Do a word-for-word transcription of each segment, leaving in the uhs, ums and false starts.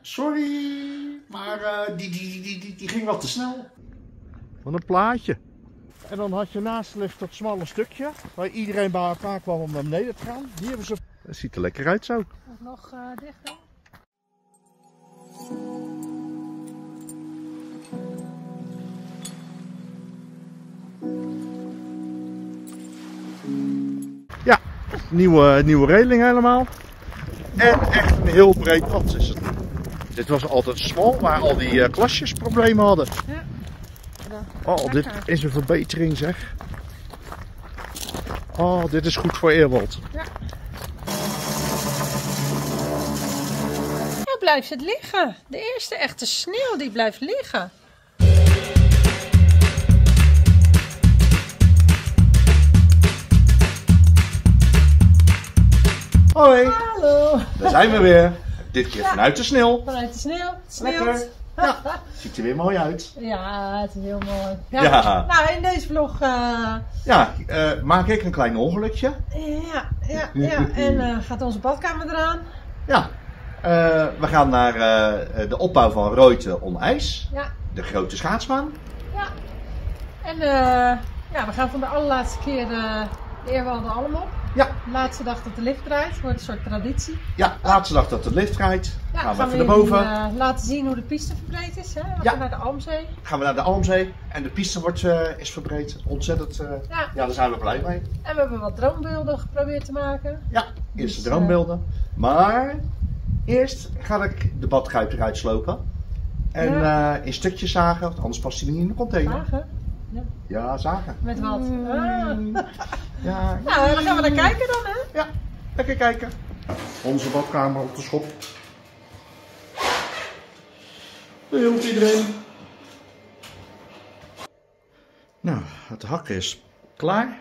Sorry, maar uh, die, die, die, die, die ging wel te snel. Wat een plaatje. En dan had je naast de lift dat smalle stukje, waar iedereen bij elkaar kwam om naar beneden te gaan. Die hebben ze... Dat ziet er lekker uit zo. Nog uh, dichter. Ja, nieuwe, nieuwe reling helemaal. En echt een heel breed pad is het. Dit was altijd smal waar al die uh, klasjes problemen hadden. Ja. Oh, dit is een verbetering zeg. Oh, dit is goed voor Ehrwald. Ja. Nou blijft het liggen. De eerste echte sneeuw die blijft liggen. Hoi. Hallo. Daar zijn we weer. Dit keer ja. vanuit de sneeuw. Vanuit de sneeuw. Het sneeuwt. Ja. Ziet er weer mooi uit. Ja, het is heel mooi. Ja. ja. Nou, in deze vlog... Uh... Ja, uh, maak ik een klein ongelukje. Ja, ja, ja. En uh, gaat onze badkamer eraan. Ja. Uh, we gaan naar uh, de opbouw van Reutte on ijs. Ja. De grote schaatsbaan. Ja. En uh, ja, we gaan van de allerlaatste keer uh, de Ehrwalder Alm op. Ja. Laatste dag dat de lift rijdt, wordt een soort traditie. Ja, laatste dag dat de lift rijdt. Ja, gaan we gaan even we naar boven. Uh, laten zien hoe de piste verbreed is. Hè? We ja. gaan naar de Almsee. Gaan we naar de Almsee en de piste wordt, uh, is verbreed. Ontzettend. Uh, ja. ja, daar zijn we blij mee. En we hebben wat droombeelden geprobeerd te maken. Ja, eerst de dus, droombeelden. Maar eerst ga ik de badkuip eruit slopen en ja. uh, in stukjes zagen, want anders past hij niet in de container. Zagen? Ja. ja, zagen. Met wat? Mm. Ah. Ja. Nou, dan gaan we naar kijken dan, hè? Ja, lekker kijken. Onze badkamer op de schop. Heel goed iedereen. Nou, het hak is klaar.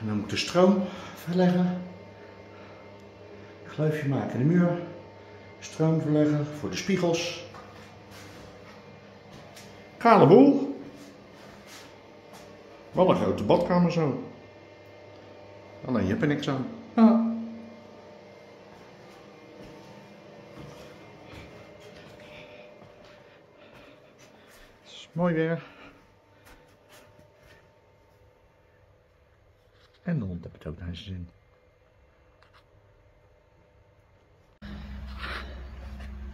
En dan moet de stroom verleggen. Een gleufje maken in de muur. Stroom verleggen voor de spiegels. Kale boel. Wel een grote badkamer zo. Alleen je hebt er niks aan. Ja. Het is mooi weer. En de hond heeft het ook naar zijn zin.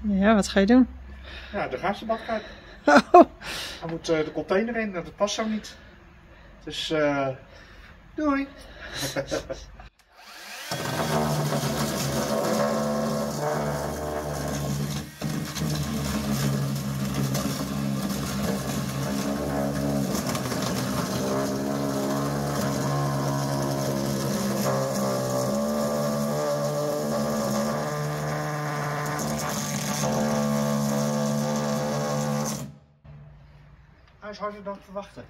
Ja, wat ga je doen? Ja, daar gaat de badkamer. Oh. Dan moet de container in, dat past zo niet. Dus uh, doei! Is harder dan verwachten.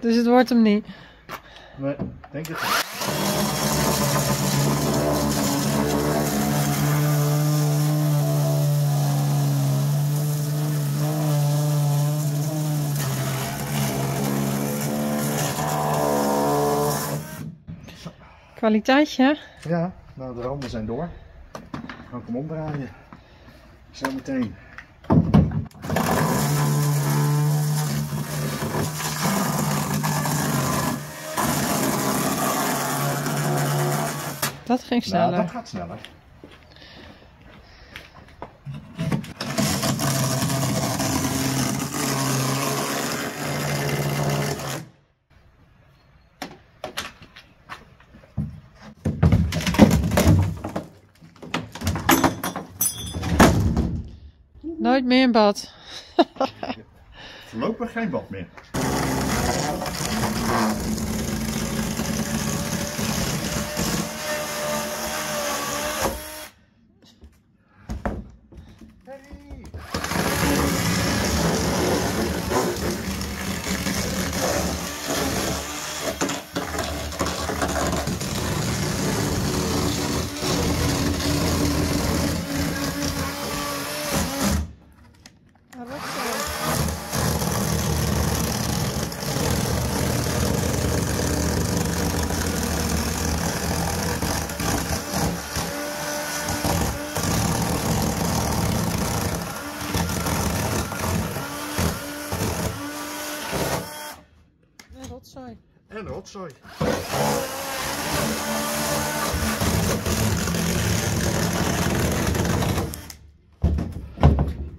Dus het wordt hem niet. Nee, denk het niet. Kwaliteitje, hè? Ja, nou de randen zijn door. Dan kan hem omdraaien. Zo meteen. Dat ging sneller. Nou, dat gaat sneller. Nooit meer in bad. Voorlopig geen bad meer. dort sein.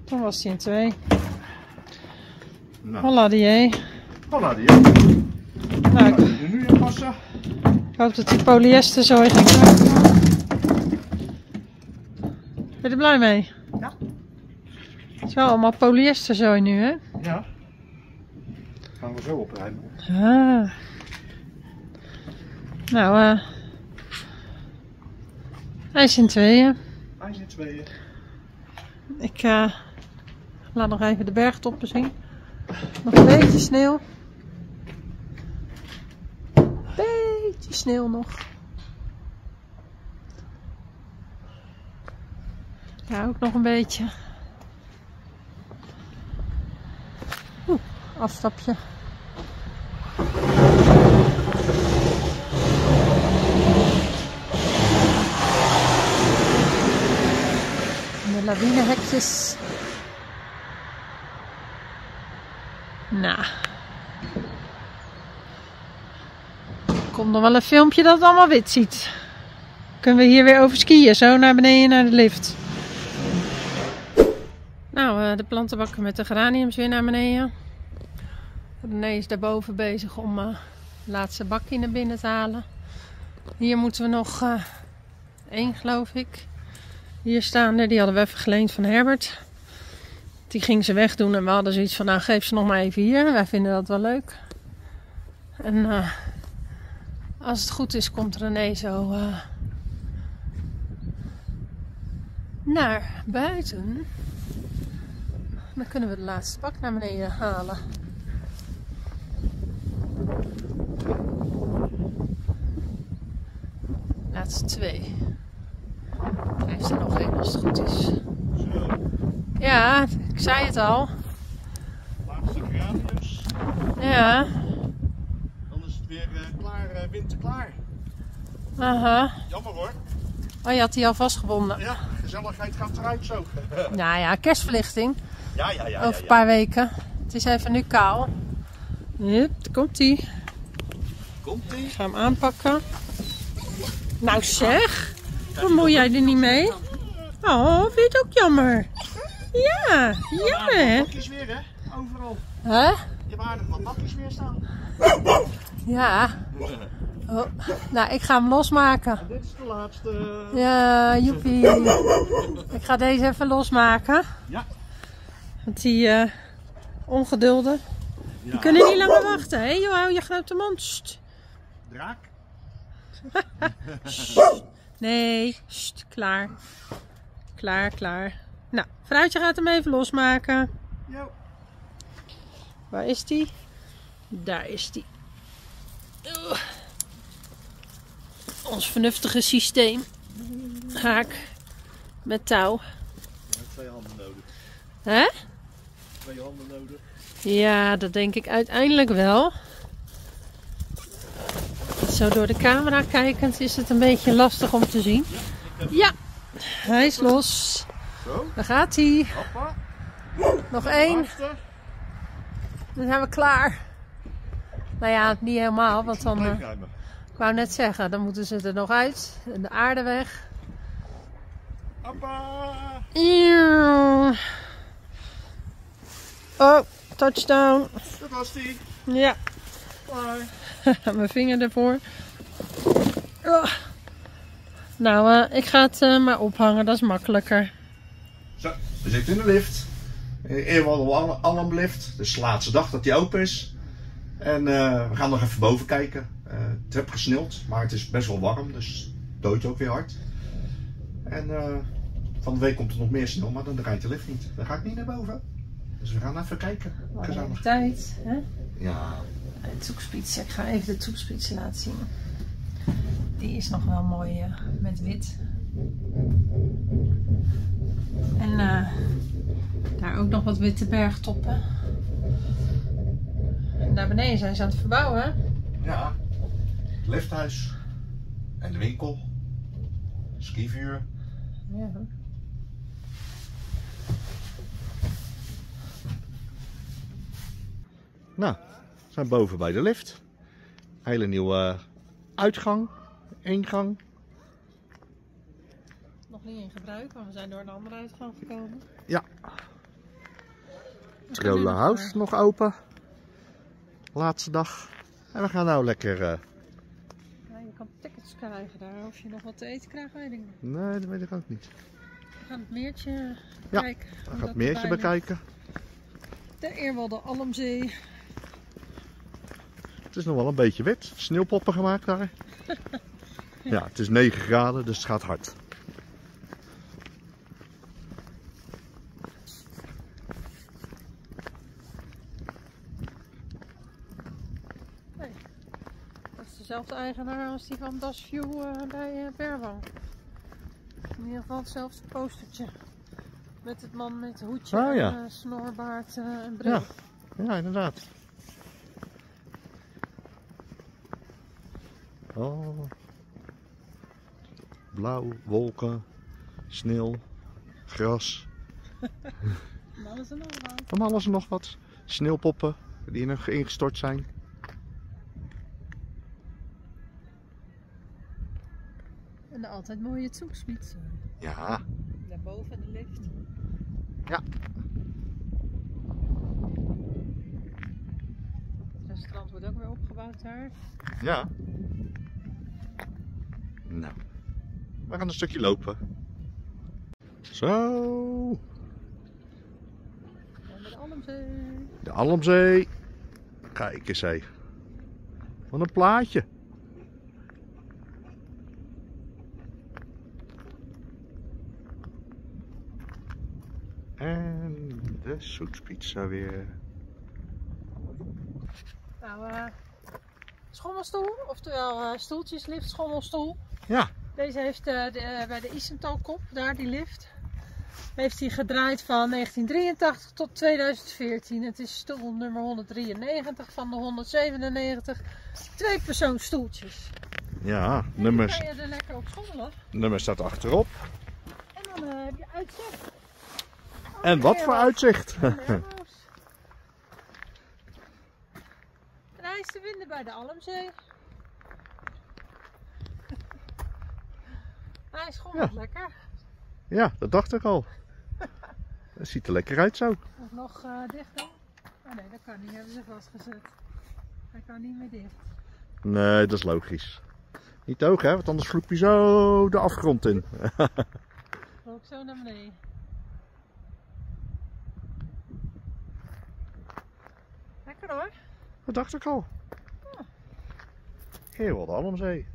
Dan was hij in twee. Nou. Holla die. Holla die. Nou, ik... die er nu in passen. Ik hoop dat die polyester zo heeft gekregen. Ben je er blij mee? Ja. Het is wel allemaal polyester zooi nu, hè? Ja. Dat gaan we zo opruimen. Ah. Nou, eh. Uh, hij is in tweeën. Hij is in tweeën. Ik uh, laat nog even de bergtoppen zien. Nog een beetje sneeuw. Beetje sneeuw nog. Ja, ook nog een beetje. Oeh, afstapje. De lawinehekjes. Nou. Komt nog wel een filmpje dat het allemaal wit ziet. Kunnen we hier weer over skiën. Zo naar beneden naar de lift. Nou, de plantenbakken met de geraniums weer naar beneden. René is daarboven bezig om de laatste bakje naar binnen te halen. Hier moeten we nog één, geloof ik. Hier staan er, die hadden we even geleend van Herbert. Die ging ze wegdoen en we hadden zoiets van, nou geef ze nog maar even hier. Wij vinden dat wel leuk. En uh, als het goed is, komt René zo uh, naar buiten. Dan kunnen we de laatste bak naar beneden halen. Laatste twee. Heeft er nog één als het goed is. Ja, ik zei het al. Laatste geraniums. Ja. Dan is het weer uh, klaar, uh, winterklaar. Aha. Jammer hoor. Oh, je had die al vastgebonden. Ja, gezelligheid gaat eruit zo. Nou ja, kerstverlichting. Ja, ja, ja, ja, ja. Over een paar weken. Het is even nu kaal. Hup, daar komt ie. Komt ie. Ik ga hem aanpakken. Nou zeg. Bemoei jij er niet mee? Oh, vind je het ook jammer? Ja, jammer hè? Bakjes weer hè, overal. Hè? Je hebt aardig wat bakjes weer staan. Ja. Oh. Nou, ik ga hem losmaken. En dit is de laatste. Ja, joepie. Ik ga deze even losmaken. Ja. Want die uh, ongedulden, ja. Die kunnen niet langer wachten. Hé joh, hou je grote mond. Sst. Draak. Sst. Nee, sst. Klaar. Klaar, klaar. Nou, fruitje gaat hem even losmaken. Jo. Waar is die? Daar is die. Oeh. Ons vernuftige systeem. Haak met touw. Je hebt twee handen nodig. Hè? Twee handen nodig. Ja, dat denk ik uiteindelijk wel. Zo door de camera kijkend is het een beetje lastig om te zien. Ja, ja. Hij is los. Zo. Daar gaat hij. Hoppa. Nog één. Dan zijn we klaar. Nou ja, niet helemaal, want dan... Uh, ik wou net zeggen, dan moeten ze er nog uit. En de aarde weg. Hoppa. Eeuw. Oh, touchdown. Dat was die. Ja. Mijn vinger ervoor. Oh. Nou, uh, ik ga het uh, maar ophangen, dat is makkelijker. Zo, we zitten in de lift. Ehrwalder Almlift. Dus de laatste dag dat die open is. En uh, we gaan nog even boven kijken. Uh, het heb gesneeuwd, maar het is best wel warm, dus het dooit ook weer hard. En uh, van de week komt er nog meer sneeuw, maar dan rijdt de lift niet. Dan ga ik niet naar boven. Dus we gaan even kijken. Gezellig. Tijd, hè? Ja. De Zugspitze. Ik ga even de Zugspitze laten zien. Die is nog wel mooi uh, met wit. En uh, daar ook nog wat witte bergtoppen. En daar beneden zijn ze aan het verbouwen. Ja. Het lifthuis. En de winkel. Skivuur. Ja. Nou, we zijn boven bij de lift. Hele nieuwe uitgang, ingang. Nog niet in gebruik, maar we zijn door een andere uitgang gekomen. Ja. Trollenhuis nog open. Laatste dag. En we gaan nou lekker... Uh... Ja, je kan tickets krijgen daar. Of je nog wat te eten krijgt, weet ik niet. Nee, dat weet ik ook niet. We gaan het meertje bekijken. Ja, we gaan het meertje bekijken. De Ehrwalder Almsee. Het is nog wel een beetje wit. Sneeuwpoppen gemaakt daar. Ja, het is negen graden, dus het gaat hard. Hey, dat is dezelfde eigenaar als die van Das View uh, bij uh, Berwang. In ieder geval hetzelfde postertje. Met het man met het hoedje, ah, ja. en, uh, snorbaard uh, en bril. Ja, ja, inderdaad. Oh, blauw, wolken, sneeuw, gras. Van alles en nog wat. Van alles en nog wat. Sneeuwpoppen die nog ingestort zijn. En de altijd mooie Zugspitze. Ja. Daarboven de lift. Ja. Het restaurant wordt ook weer opgebouwd daar. Ja. Nou, we gaan een stukje lopen. Zo. En de Almzee. De Almzee. Kijk eens hé. Wat een plaatje. En de Zugspitze weer. Nou, uh, schommelstoel, oftewel uh, stoeltjeslift, schommelstoel. Ja. Deze heeft uh, de, uh, bij de Isentalkopf, daar die lift, heeft hij gedraaid van negentien drieëntachtig tot tweeduizend veertien. Het is stoel nummer honderddrieënnegentig van de honderdzevenennegentig. Twee persoons stoeltjes. Ja, en nummers. Dan kan je er lekker op schommelen. Nummer staat achterop. En dan uh, heb je uitzicht. Oh, en wat voor uitzicht. En hij is te vinden bij de Almzee. Hij is gewoon ja. lekker. Ja, dat dacht ik al. Dat ziet er lekker uit zo. Of nog uh, dicht dan? Oh nee, dat kan niet. Hebben ze vastgezet. Hij kan niet meer dicht. Nee, dat is logisch. Niet te hoog hè, want anders vloep je zo de afgrond in. Vloep zo naar beneden. Lekker hoor. Dat dacht ik al. Ja. Ehrwalder Almsee.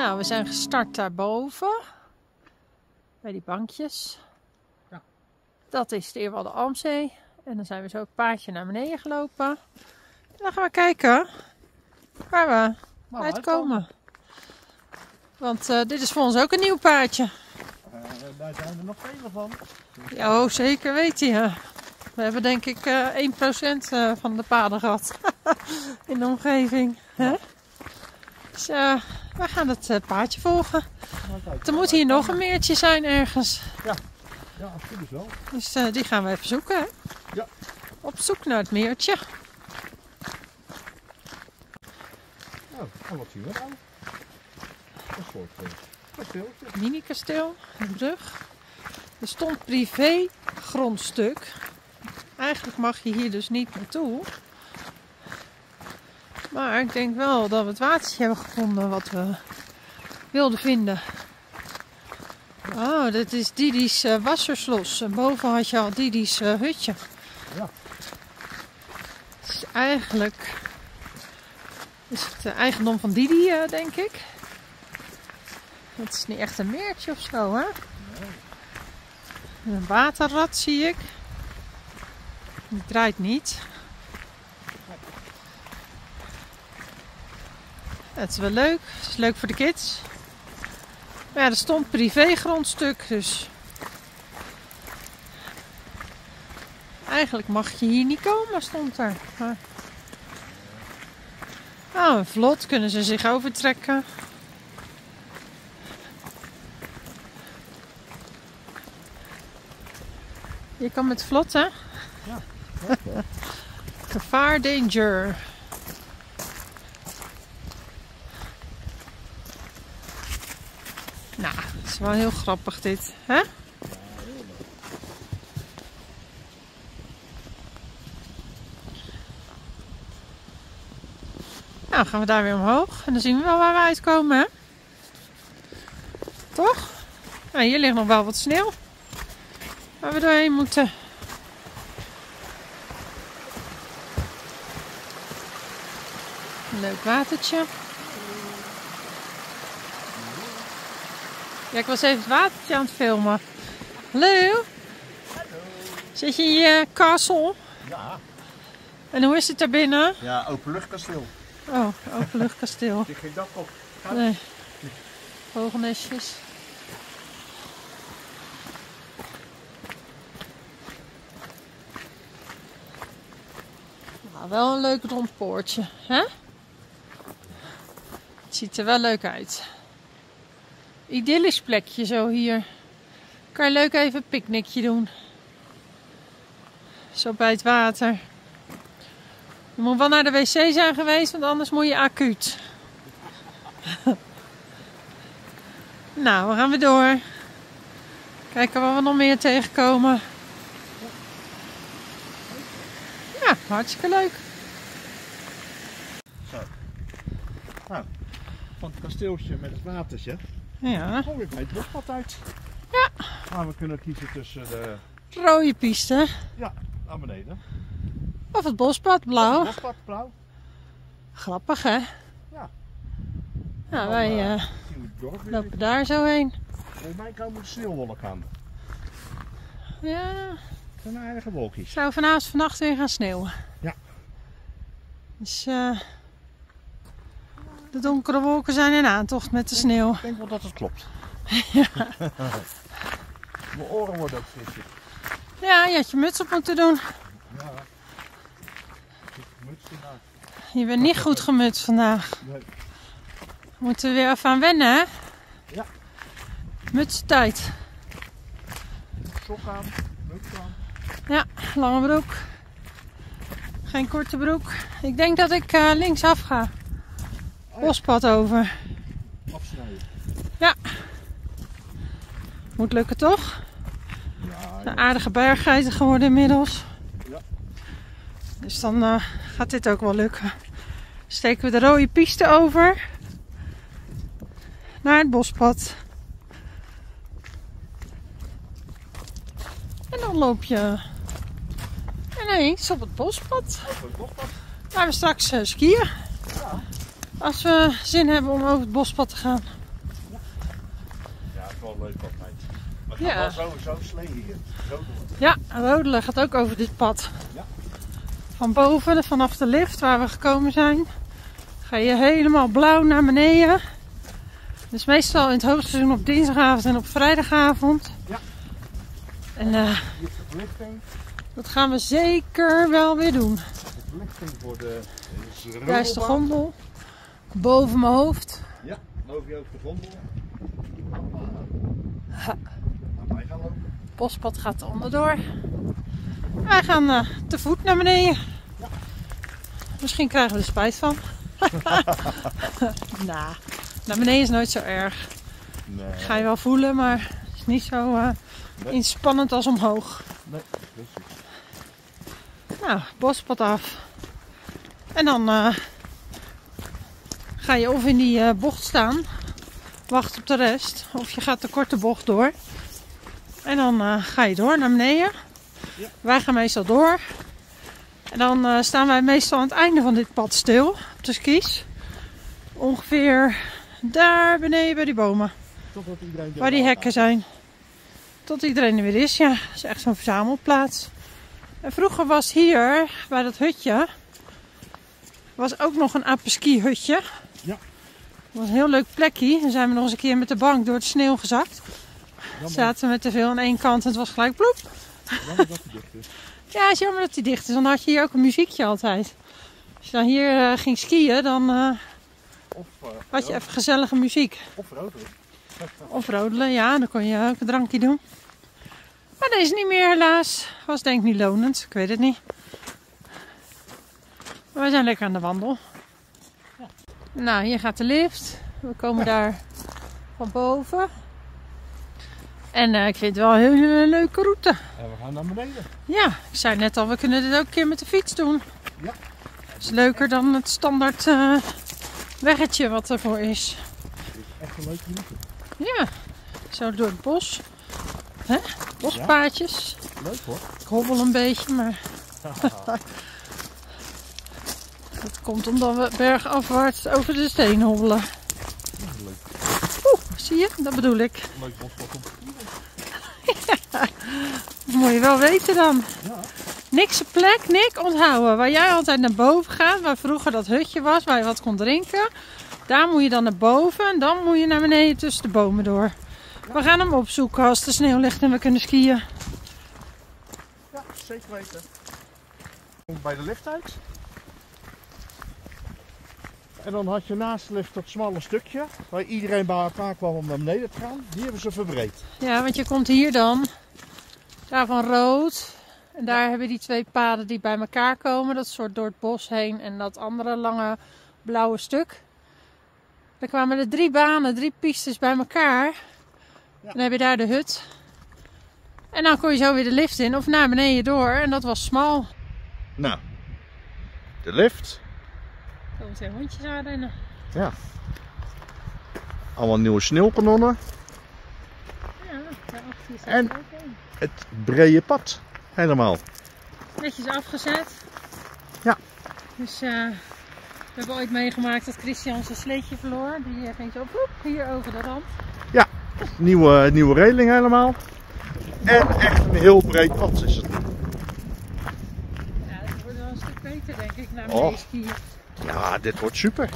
Nou, we zijn gestart daarboven. Bij die bankjes. Ja. Dat is de Ehrwalder Almsee. En dan zijn we zo het paadje naar beneden gelopen. En dan gaan we kijken waar we maar uitkomen. Uitkomen. Want uh, dit is voor ons ook een nieuw paadje. Uh, daar zijn er nog vele van. Ja, oh, zeker weet je. We hebben denk ik uh, één procent van de paden gehad. In de omgeving. Ja. Hè? Dus uh, we gaan het uh, paadje volgen. Kijk, er moet hier nog een meertje zijn ergens. Ja, ja absoluut wel. Dus uh, die gaan we even zoeken. Hè? Ja. Op zoek naar het meertje. Nou, en wat zien we dan? Een soort uh, kasteeltje. Mini-kasteel, een brug. Er stond privé grondstuk. Eigenlijk mag je hier dus niet naartoe. Maar ik denk wel dat we het watertje hebben gevonden wat we wilden vinden. Oh, dit is Didi's uh, Wasserschloss. En boven had je al Didi's uh, hutje. Ja. Dus eigenlijk is het uh, eigendom van Didi, uh, denk ik. Het is niet echt een meertje of zo, hè? Nee. Een waterrad zie ik. Die draait niet. Het is wel leuk. Het is leuk voor de kids. Maar ja, er stond privé grondstuk, dus eigenlijk mag je hier niet komen, stond er. Maar... Oh, vlot kunnen ze zich overtrekken. Je kan met vlot, hè? Ja. Gevaar, danger. Nou, het is wel heel grappig dit, hè? Nou, gaan we daar weer omhoog en dan zien we wel waar we uitkomen, hè? Toch? Nou, hier ligt nog wel wat sneeuw waar we doorheen moeten. Een leuk watertje. Ja, ik was even het watertje aan het filmen. Hallo. Hallo. Zit je in je castle? Ja. En hoe is het daar binnen? Ja, openluchtkasteel. Oh, openluchtkasteel. Er zit geen dak op. Gaat. Nee. Vogelnestjes. Nou, wel een leuk rond poortje, hè? Het ziet er wel leuk uit. Idyllisch plekje zo hier. Kan je leuk even een picknickje doen. Zo bij het water. Je moet wel naar de wc zijn geweest, want anders moet je acuut. Nou, we gaan weer door. Kijken wat we nog meer tegenkomen. Ja, hartstikke leuk. Zo. Nou, van het kasteeltje met het watertje. Ja. Oh, ik weet het nog wat uit. Ja. Maar we kunnen kiezen tussen de... rode piste. Ja, naar beneden. Of het bospad, blauw. Of het bospad, blauw. Grappig, hè? Ja. Nou, dan, wij uh, dorp, lopen daar zo heen. Volgens mij komen de sneeuwwolken aan. Ja. Het zijn aardige wolkjes. Zou vanavond vannacht weer gaan sneeuwen. Ja. Dus... Uh, de donkere wolken zijn in aantocht met de sneeuw. Ik denk wel dat het klopt. Ja. Mijn oren worden ook frisjes. Ja, je had je muts op moeten doen. Ja. Muts vandaag. Je bent niet goed gemutst vandaag. Nee. We moeten weer even aan wennen, hè? Ja. Mutstijd. Sok aan, muts aan. Ja, lange broek. Geen korte broek. Ik denk dat ik uh, linksaf ga. Bospad over. Afsnijden. Ja. Moet lukken toch? Ja, ja. Een aardige berggeiten geworden inmiddels. Ja. Dus dan uh, gaat dit ook wel lukken. Steken we de rode piste over. Naar het bospad. En dan loop je ineens op het bospad. Op het bospad. Waar we straks uh, skiën. Ja. Als we zin hebben om over het bospad te gaan. echt wel leuk op mij. We gaan ja. wel zo, zo slingen hier. Zo door. Ja, rodelen gaat ook over dit pad. Ja. Van boven, vanaf de lift waar we gekomen zijn, ga je helemaal blauw naar beneden. Dus meestal in het hoogseizoen op dinsdagavond en op vrijdagavond. Ja. En uh, dat gaan we zeker wel weer doen. Voor de, is de Daar is de gondel. Boven mijn hoofd. Ja, boven je hoofd de gondel. Ha. Het bospad gaat er onderdoor. En wij gaan uh, te voet naar beneden. Ja. Misschien krijgen we er spijt van. nah, naar beneden is nooit zo erg. Nee. Ga je wel voelen, maar het is niet zo uh, nee. inspannend als omhoog. Nee, precies. Nou, bospad af. En dan uh, ga je of in die uh, bocht staan, wacht op de rest, of je gaat de korte bocht door. En dan uh, ga je door naar beneden. Ja. Wij gaan meestal door. En dan uh, staan wij meestal aan het einde van dit pad stil, op de skis. Ongeveer daar beneden bij die bomen, Totdat iedereen waar die hekken zijn. Tot iedereen er weer is, ja. Het is echt zo'n verzamelplaats. En vroeger was hier, bij dat hutje, was ook nog een apres-ski hutje. Ja. Dat was een heel leuk plekje. Dan zijn we nog eens een keer met de bank door het sneeuw gezakt. Jammer. Zaten we te veel aan één kant en het was gelijk ploep. Jammer dat hij dicht is. Ja, het is jammer dat hij dicht is. Dan had je hier ook een muziekje altijd. Als je dan hier uh, ging skiën, dan uh, of, uh, had je even gezellige muziek. Of rodelen. Of rodelen, ja. Dan kon je ook een drankje doen. Maar dat is niet meer helaas. Was denk ik niet lonend, ik weet het niet. Maar we zijn lekker aan de wandel. Ja. Nou, hier gaat de lift. We komen ja. daar van boven. En uh, ik vind het wel een hele leuke route. En we gaan naar beneden. Ja, ik zei net al, we kunnen dit ook een keer met de fiets doen. Ja. Dat is leuker dan het standaard uh, weggetje wat ervoor is. Het is echt een leuke route. Ja, zo door het bos. Hè? Bospaadjes. Ja. Leuk hoor. Ik hobbel een beetje, maar... dat komt omdat we bergafwaarts over de steen hobbelen. Leuk. Oeh, zie je? Dat bedoel ik. Leuk bospad om te ja. Dat moet je wel weten dan. Ja. Niks plek, niks onthouden. Waar jij altijd naar boven gaat, waar vroeger dat hutje was, waar je wat kon drinken. Daar moet je dan naar boven en dan moet je naar beneden tussen de bomen door. We gaan hem opzoeken als de sneeuw ligt en we kunnen skiën. Ja, zeker weten. Bij de lift uit. En dan had je naast de lift dat smalle stukje waar iedereen bij elkaar kwam om naar beneden te gaan. Die hebben ze verbreed. Ja, want je komt hier dan. Daar van rood. En daar ja. hebben die twee paden die bij elkaar komen. Dat soort door het bos heen en dat andere lange blauwe stuk. Daar kwamen de drie banen, drie pistes bij elkaar. Ja. Dan heb je daar de hut. En dan kon je zo weer de lift in of naar beneden door. En dat was smal. Nou, de lift. Er komen twee hondjes aanrennen. Ja. Allemaal nieuwe sneeuwkanonnen. Ja, daarachter staat en er ook in. Het brede pad helemaal. Netjes afgezet. Ja. Dus uh, we hebben ooit meegemaakt dat Christian zijn sleetje verloor. Die ging zo ploep, hier over de rand. Ja. Nieuwe, nieuwe reling helemaal. En echt een heel breed pad is het. Ja, dit wordt wel een stuk beter denk ik naar mijn skiën. Ja, dit wordt super.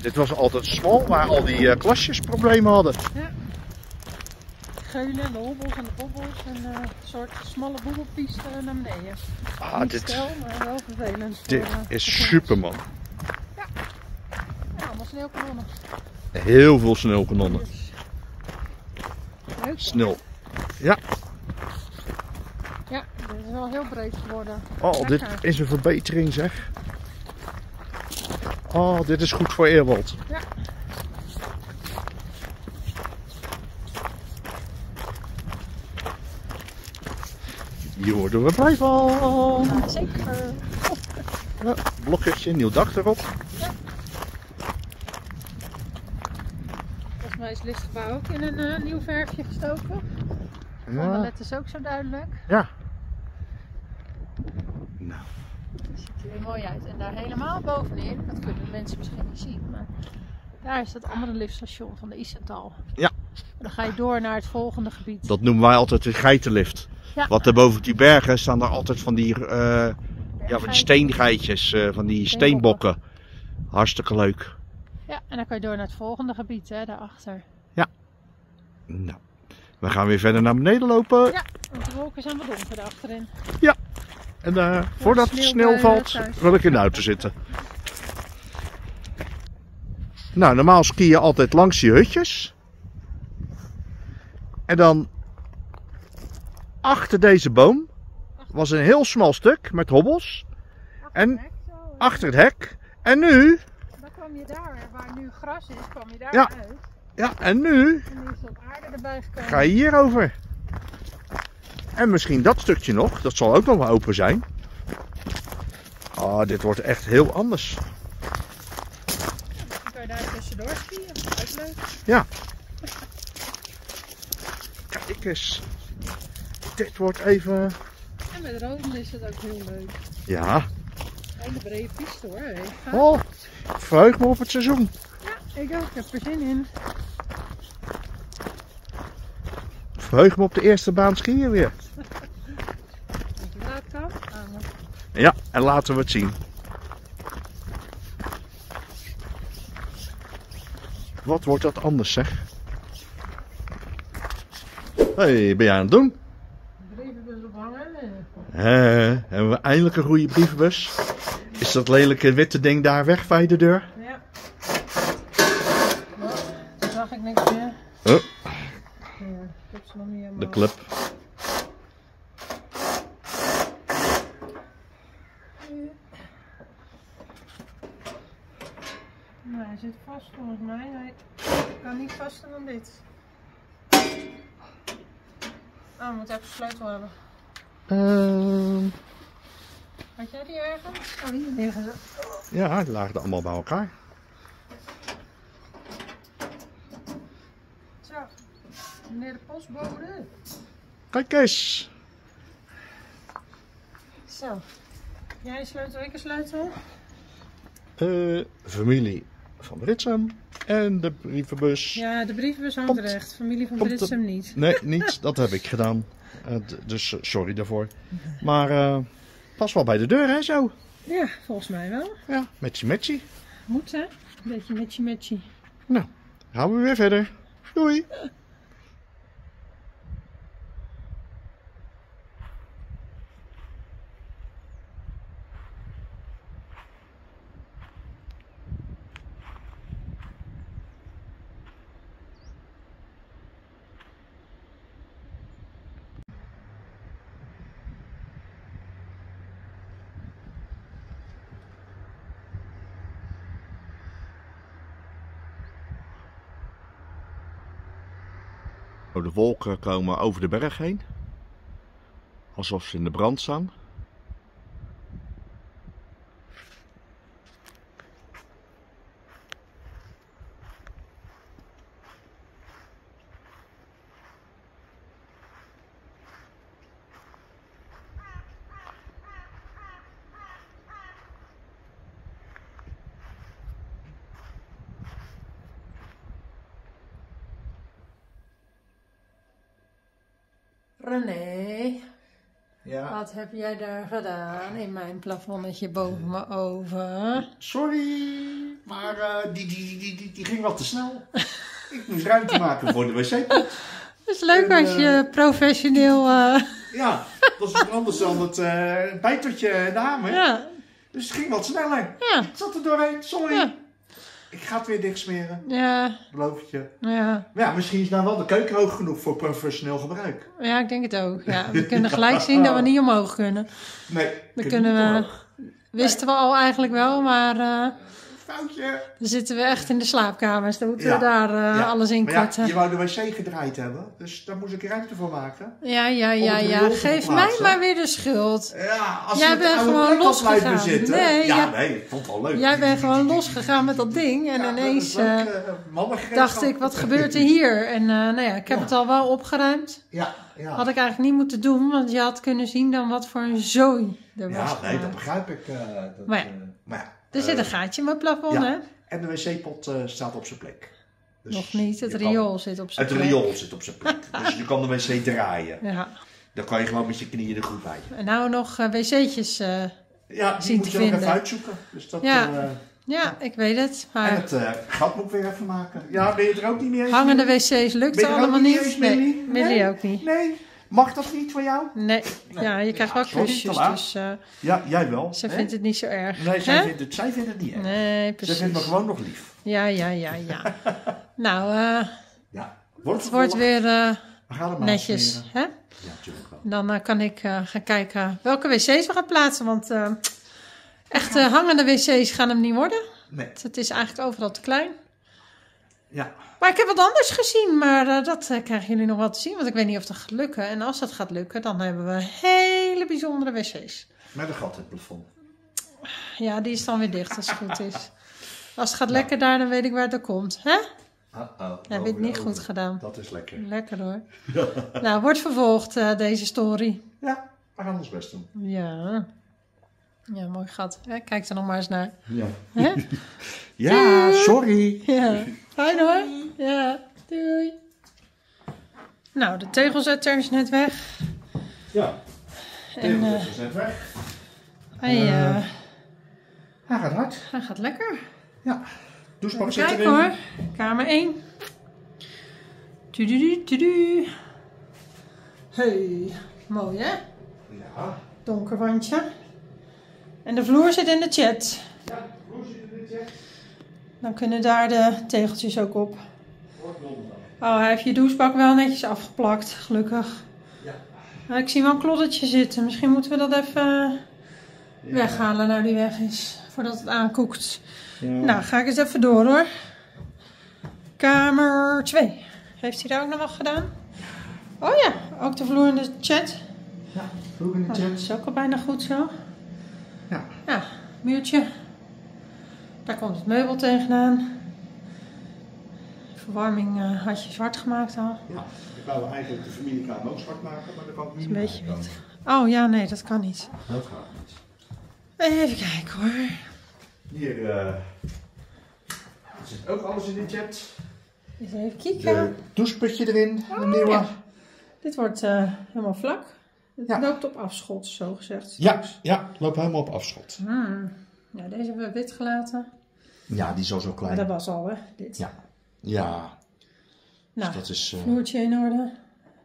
Dit was altijd smal waar al die uh, klasjes problemen hadden. Ja. Geulen, de hobbels en de bobbels en uh, een soort smalle bobbelpiste naar beneden. Ah, Niet dit stel, maar wel vervelend. Dit voor, uh, is super man. Ja. ja, allemaal sneeuwkanonnen. Heel veel sneeuwkanonnen. Leuk. Snel. Ja. Ja, dit is wel heel breed geworden. Oh, Lekker. Dit is een verbetering zeg. Oh, dit is goed voor Ehrwald. Ja. Hier worden we blij van. Ja, zeker. Ja, blokketje, nieuw dak erop. Ja. Volgens mij is Listgebouw ook in een uh, nieuw verfje gestoken. Ja. Oh, dat let is ook zo duidelijk. Ja. Nou. Het ziet er weer mooi uit. En daar helemaal bovenin, dat kunnen mensen misschien niet zien, maar Daar is dat andere liftstation van de Isental. Ja. Dan ga je door naar het volgende gebied. Dat noemen wij altijd de geitenlift. Ja. Want daar boven die bergen staan daar altijd van die, uh, ja, van die steengeitjes, uh, van die steenbokken. Hartstikke leuk. Ja, en dan kan je door naar het volgende gebied, hè, daarachter. Ja. Nou, we gaan weer verder naar beneden lopen. Ja, want de wolken zijn wat donker daarachterin. Ja. En uh, voordat het sneeuw valt, wil ik in de auto zitten. Nou, normaal ski je altijd langs die hutjes. En dan achter deze boom was een heel smal stuk met hobbels. En achter het hek. En nu... Dan kwam je daar, waar nu gras is, kwam je daar ja, uit. Ja, en nu... En nu is dat aarde erbij gekomen. Ga je hierover. En misschien dat stukje nog. Dat zal ook nog wel open zijn. Ah, dit wordt echt heel anders. Dan kan je daar tussendoor skiën. Dat is leuk. Ja. Kijk eens. Dit wordt even... En met roden is het ook heel leuk. Ja. Hele brede piste hoor. He. Oh, verheug me op het seizoen. Ja, ik ook. Ik heb er zin in. Verheug me op de eerste baan skiën weer. Ja, en laten we het zien. Wat wordt dat anders zeg. Hey, ben jij aan het doen? Brievenbus ophangen. Hé, eh, hebben we eindelijk een goede brievenbus. Is dat lelijke witte ding daar weg bij de deur? Ja. Oh, daar zag ik niks meer. Oh. De club. Nou, hij zit vast volgens mij. Hij kan niet vaster dan dit. Ah, we moeten even de sleutel hebben. Uh... Had jij die ergens? Oh, hier liggen ze. Ja, die lagen allemaal bij elkaar. Zo. Meneer de postbode. Kijk eens. Zo. Jij een sleutel, ik een sleutel. Uh, familie van Britsum en de brievenbus. Ja, de brievenbus hangt komt, recht. Familie van Britsum de... niet. Nee, niet. Dat heb ik gedaan. Uh, dus sorry daarvoor. Maar uh, pas wel bij de deur, hè, zo? Ja, volgens mij wel. Ja, matchie matchie. Moet, hè? Een beetje matchie matchie. Nou, gaan we weer verder. Doei. De wolken komen over de berg heen, alsof ze in de brand staan. René, ja. Wat heb jij daar gedaan in mijn plafonnetje boven me over? Sorry, maar uh, die, die, die, die, die ging wat te snel. Ik moest ruimte maken voor de wc-pot. Het is leuk en, als je uh, professioneel... Uh... Ja, dat is anders dan het uh, bijtotje naam. Ja. Dus het ging wat sneller. Ja. Ik zat er doorheen, sorry. Ja. Ik ga het weer dicht smeren. Ja. Beloof het je. Ja. Maar ja, misschien is nou wel de keuken hoog genoeg voor professioneel gebruik. Ja, ik denk het ook. Ja, we kunnen gelijk zien dat we niet omhoog kunnen. Nee. Dan kunnen we, wisten we al eigenlijk wel, maar... Uh, Foutje. Dan zitten we echt in de slaapkamers. Dan moeten ja. we daar uh, ja. alles in korten. Ja, je wou de wc gedraaid hebben, dus daar moest ik ruimte voor maken. Ja, ja, ja, ja. Geef mij maar weer de schuld. Ja, als jij bent gewoon losgegaan. Nee, ja, nee, ik vond het wel leuk. Jij bent gewoon losgegaan met dat ding en ja, ineens uh, uh, dacht ik, wat gebeurt er hier? En uh, nou ja, ik heb ja. het al wel opgeruimd. Ja, ja. Had ik eigenlijk niet moeten doen, want je had kunnen zien dan wat voor een zooi er was. Ja, nee, dat begrijp ik. Uh, dat, maar ja. Uh, maar ja. Er zit een gaatje in mijn plafond, ja. hè? En de wc-pot uh, staat op zijn plek. Dus nog niet, het riool kan, zit op zijn plek. Het riool zit op zijn plek. Dus je kan de wc draaien. Ja. Dan kan je gewoon met je knieën er goed bij. En nou nog uh, wc'tjes uh, ja, zien te vinden. Ja, die moet je ook even uitzoeken. Dus dat, ja. Uh, ja, ja, ik weet het. Maar... En het uh, gat moet ik weer even maken. Ja, ben je er ook niet mee eens? Hangende wc's lukt allemaal niet. niet? Nee, Millie? Nee? Millie ook niet. Nee. Mag dat niet voor jou? Nee. nee. Ja, je krijgt ja, wel kusjes. Dus, uh, ja, jij wel. Ze vindt het niet zo erg. Nee, zij vindt het, zij vindt het niet erg. Nee, precies. Ze vindt me gewoon nog lief. Ja, ja, ja, ja. nou, uh, ja, wordt het wordt weer uh, we gaan netjes. Hè? Ja, natuurlijk wel. Dan uh, kan ik uh, gaan kijken welke wc's we gaan plaatsen. Want uh, echt uh, hangende wc's gaan hem niet worden. Nee. Het is eigenlijk overal te klein. Ja. Maar ik heb wat anders gezien, maar uh, dat uh, krijgen jullie nog wel te zien. Want ik weet niet of dat gaat lukken. En als dat gaat lukken, dan hebben we hele bijzondere wc's. Met een gat in het plafond. Ja, die is dan weer dicht als het goed is. Als het gaat ja. lekker daar, dan weet ik waar het er komt. Hè? Uh-oh. Heb je het niet goed gedaan. Dat is lekker. Lekker hoor. Nou, wordt vervolgd uh, deze story. Ja, we gaan ons best doen. Ja. Ja, mooi gat. Hè? Kijk er nog maar eens naar. Ja. Hè? Ja, doei. Sorry. Ja. Fijn hoor. Ja, doei. Nou, de tegelzetter is net weg. Ja, de tegelzetter is net weg. Hij, uh, uh, hij gaat hard. Hij gaat lekker. Ja, douchepak zit erin. Kijk hoor, kamer één. Tudu, tudu. Hey, mooi hè? Ja. Donker wandje. En de vloer zit in de chat. Ja, de vloer zit in de chat. Dan kunnen daar de tegeltjes ook op. Oh, hij heeft je douchebak wel netjes afgeplakt, gelukkig. Ja. Nou, ik zie wel een kloddertje zitten. Misschien moeten we dat even ja. weghalen naar die weg is. Voordat het aankoekt. Ja. Nou, ga ik eens even door hoor. Kamer twee. Heeft hij daar ook nog wat gedaan? Oh ja, ook de vloer in de chat. Ja, vloer in de chat. Oh, dat is ook al bijna goed zo. Ja. Ja, muurtje. Daar komt het meubel tegenaan. Verwarming uh, had je zwart gemaakt al. Ja, ik wou eigenlijk de familiekamer ook zwart maken, maar dat kan ik niet. Een beetje wit. Oh ja, nee, dat kan niet. Dat gaat niet. Even kijken hoor. Hier uh, zit ook alles in de chat. Eens even kijken. Doucheputje erin. Oh, de ja. Dit wordt uh, helemaal vlak. Het ja. loopt op afschot, zo gezegd. Ja, ja, loopt helemaal op afschot. Hmm. Ja, deze hebben we wit gelaten. Ja, die is al zo klein. Dat was al, hè? Dit. Ja. Ja. Nou, dus dat is, uh... vloertje in orde.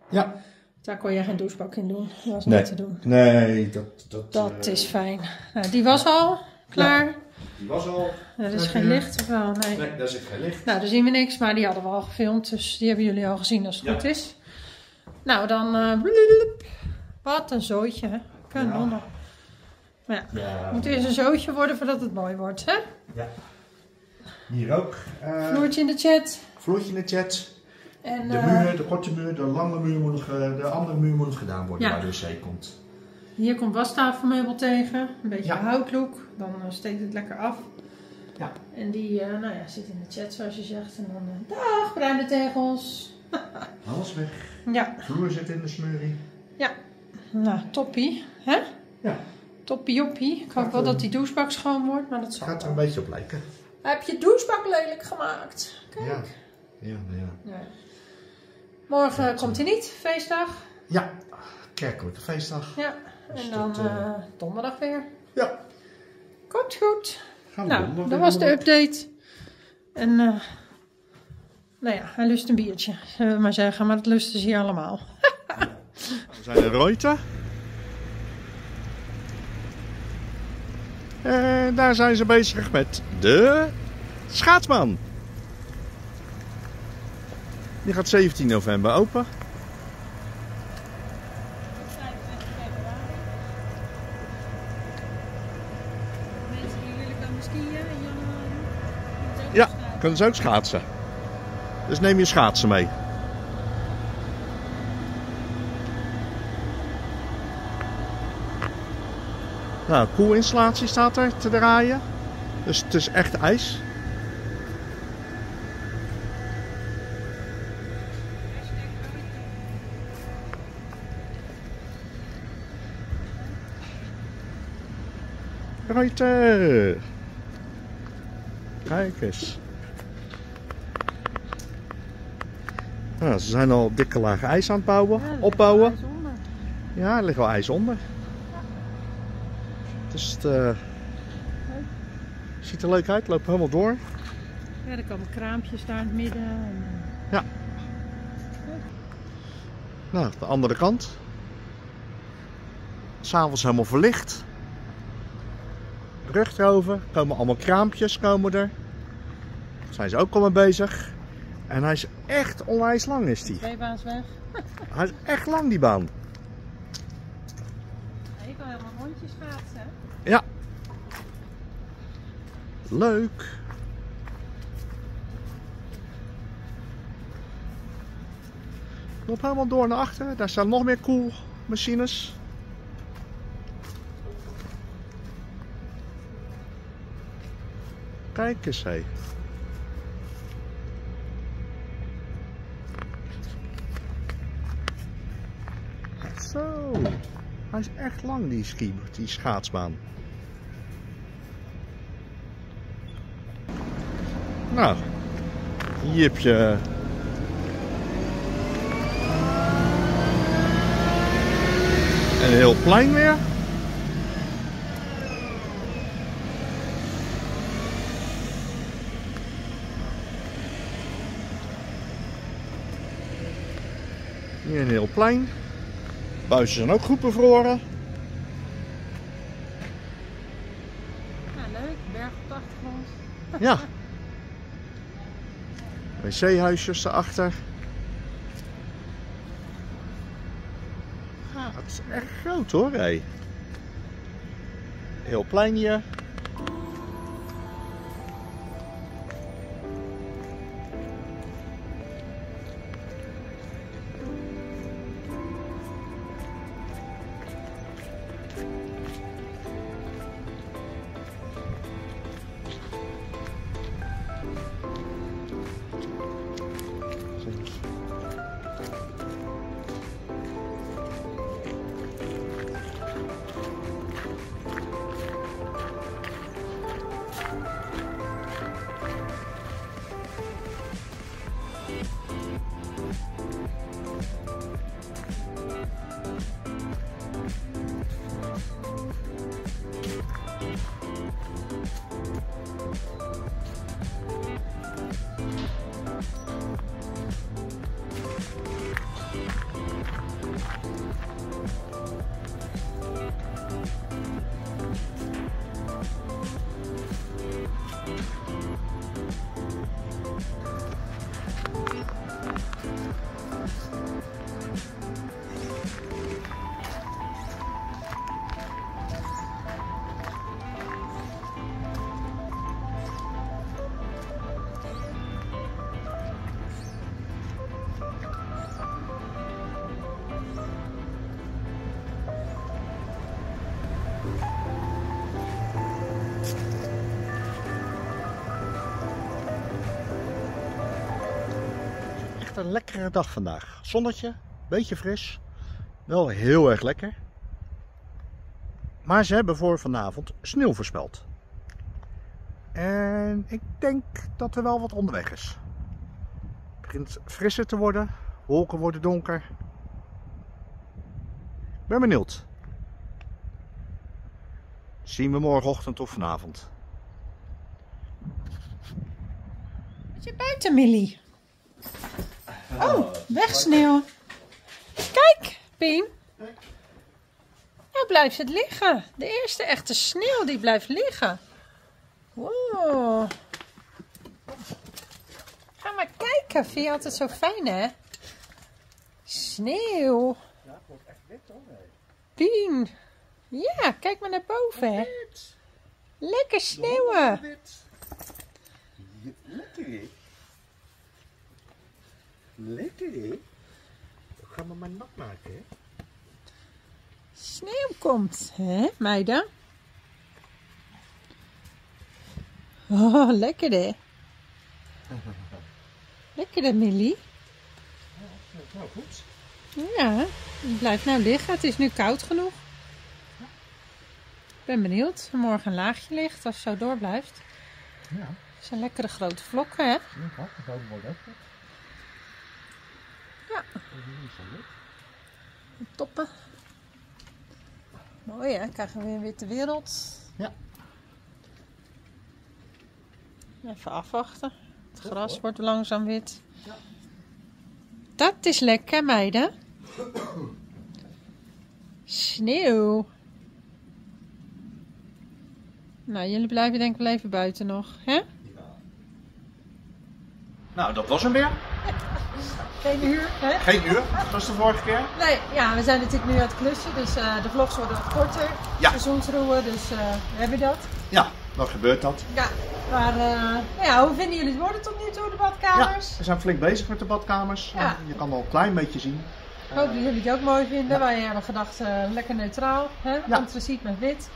Ja. Daar kon je geen douchebak in doen. Dat was nee. niet te doen. Nee, dat... Dat, dat uh... is fijn. Nou, die was ja. al klaar. Ja. Die was al... Er is geen licht, of wel? Nee. Nee, daar zit geen licht. Nou, daar zien we niks, maar die hadden we al gefilmd. Dus die hebben jullie al gezien als het ja. goed is. Nou, dan... Uh... Wat een zooitje, hè? Kanonnen. Ja. Ja, het moet eerst een zootje worden voordat het mooi wordt, hè? Ja. Hier ook. Uh, vloertje in de chat. Vloertje in de chat. En, de uh, muur, de korte muur, de lange muur moet nog, de andere muur moet nog gedaan worden ja. waar de wc komt. Hier komt wastafelmeubel tegen. Een beetje ja. houtlook. Dan uh, steekt het lekker af. Ja. En die uh, nou ja, zit in de chat zoals je zegt. En dan, uh, dag, bruine tegels. Alles weg. Ja. De vloer zit in de smurrie. Ja. Nou, toppie. Hè? Ja. Toppie-joppie. Ik hoop wel dat die douchebak schoon wordt, maar dat zal gaat er een beetje op lijken. Heb je douchebak lelijk gemaakt? Kijk. Ja, ja, ja. ja. Morgen dat komt hij niet, feestdag. Ja, kerkelijke feestdag. Ja, dus en dan dat, uh... donderdag weer. Ja. Komt goed. Gaan we nou, dat weer was weer de update. En, uh, nou ja, hij lust een biertje, zullen we maar zeggen. Maar dat lusten ze hier allemaal. We zijn in Reutte. En daar zijn ze bezig met de schaatsbaan. Die gaat zeventien november open. Mensen die willen komen skiën in januari. Ja, kunnen ze ook schaatsen. Dus neem je schaatsen mee. Nou, koelinstallatie staat er te draaien. Dus het is echt ijs. Reutte! Kijk eens. Nou, ze zijn al dikke laag ijs aan het bouwen, ja, opbouwen. Ja, er ligt wel ijs onder. Ja. Dus het uh, ziet er leuk uit, loopt helemaal door. Ja, er komen kraampjes daar in het midden. En... ja. Nou, de andere kant. 's Avonds helemaal verlicht. Ruchtrover, komen allemaal kraampjes komen er. Daar zijn ze ook al mee bezig. En hij is echt onwijs lang is die. Twee baans weg. Hij is echt lang die baan. Je kan helemaal rondjes schaatsen. Ja. Leuk. Loop helemaal door naar achter. Daar staan nog meer koelmachines. Kijk eens hé. Zo. Hij is echt lang die, ski, die schaatsbaan. Nou. Hier heb je... een heel plein weer. Hier een heel plein. Buizen zijn ook goed bevroren. Ja, leuk. Berg op de achtergrond. Ja. Wc-huisjes erachter. Ja, het is echt groot hoor. Hey. Heel plein hier. Een lekkere dag vandaag. Zonnetje, beetje fris, wel heel erg lekker. Maar ze hebben voor vanavond sneeuw voorspeld. En ik denk dat er wel wat onderweg is. Het begint frisser te worden, wolken worden donker. Ik ben benieuwd. Zien we morgenochtend of vanavond. Wat je buiten, Millie? Oh, wegsneeuw. Kijk, Pien. Nou blijft het liggen. De eerste echte sneeuw die blijft liggen. Wow. Ga maar kijken. Vind je altijd zo fijn, hè? Sneeuw. Ja, het wordt echt wit, hoor. Pien. Ja, kijk maar naar boven, hè. Lekker sneeuwen. Lekker. Lekker hè? Ik ga me maar nat maken hè? Sneeuw komt hè meiden? Oh lekker hè? Lekker hè Millie? Ja, nou goed. Ja, het blijft nou liggen. Het is nu koud genoeg. Ik ben benieuwd. Morgen een laagje ligt als het zo door blijft. Ja. Het zijn lekkere grote vlokken, hè? Ja, dat is ook mooi lekker. Ja. Toppen. Mooi, hè? Krijgen we weer een witte wereld. Ja. Even afwachten. Het Goed, gras hoor. wordt langzaam wit. Ja. Dat is lekker, meiden. Sneeuw. Nou, jullie blijven denk ik wel even buiten nog, hè? Ja. Nou, dat was hem weer. Geen uur, hè? Geen uur, dat was de vorige keer. Nee, ja, we zijn natuurlijk nu aan het klussen, dus uh, de vlogs worden wat korter. Ja. Seizoensroeën, dus uh, hebben we dat. Ja, dan gebeurt dat. Ja, maar uh, ja, hoe vinden jullie het worden tot nu toe, de badkamers? Ja, we zijn flink bezig met de badkamers. Ja. Je kan wel een klein beetje zien. Ik hoop dat jullie het ook mooi vinden. Ja. Wij hebben gedacht, uh, lekker neutraal, hè? Ja. Antraciet met wit.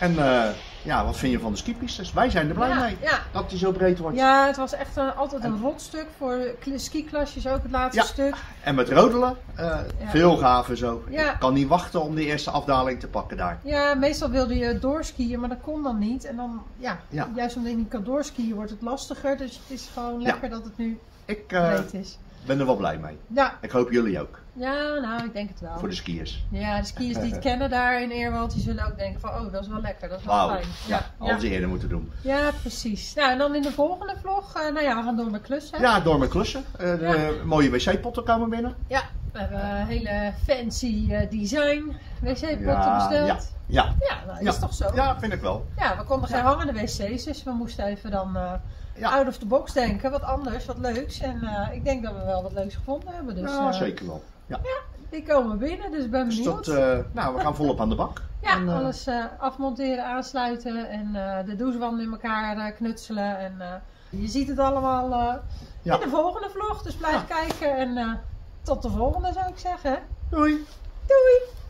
En uh, ja, wat vind je van de skipistes? Wij zijn er blij ja, mee ja. dat die zo breed wordt. Ja, het was echt een, altijd een rotstuk voor skiklasjes, ook het laatste ja. stuk. En met rodelen, uh, ja. veel gaven zo. Ja. Ik kan niet wachten om de eerste afdaling te pakken daar. Ja, meestal wilde je doorskiën, maar dat kon dan niet. En dan, ja, ja. juist omdat je niet kan doorskiën wordt het lastiger. Dus het is gewoon lekker ja. dat het nu Ik, uh, breed is. Ik ben er wel blij mee. Ja. Ik hoop jullie ook. Ja, nou, ik denk het wel. Voor de skiers. Ja, de skiers die het kennen daar in Ehrwald, die zullen ook denken van, oh, dat is wel lekker, dat is wel wow. fijn. Ja, ja. Al die eerder moeten doen. Ja, precies. Nou, en dan in de volgende vlog, uh, nou ja, we gaan door met klussen. Ja, door met klussen. Uh, de ja. mooie wc-potten komen binnen. Ja, we hebben een hele fancy uh, design wc-potten ja, besteld. Ja. Ja, ja dat is ja. toch zo? Ja, vind ik wel. Ja, we konden geen ja. hangende wc's, dus we moesten even dan uh, ja. out of the box denken. Wat anders, wat leuks. En uh, ik denk dat we wel wat leuks gevonden hebben. Dus, ja, uh, zeker wel. Ja. ja, die komen binnen, dus ik ben benieuwd. Dus dat, uh, nou, we gaan volop aan de bak. Ja, en, uh, alles uh, afmonteren, aansluiten en uh, de douchewand in elkaar uh, knutselen. En uh, je ziet het allemaal uh, ja. in de volgende vlog, dus blijf ja. kijken. En uh, tot de volgende zou ik zeggen. Doei! Doei!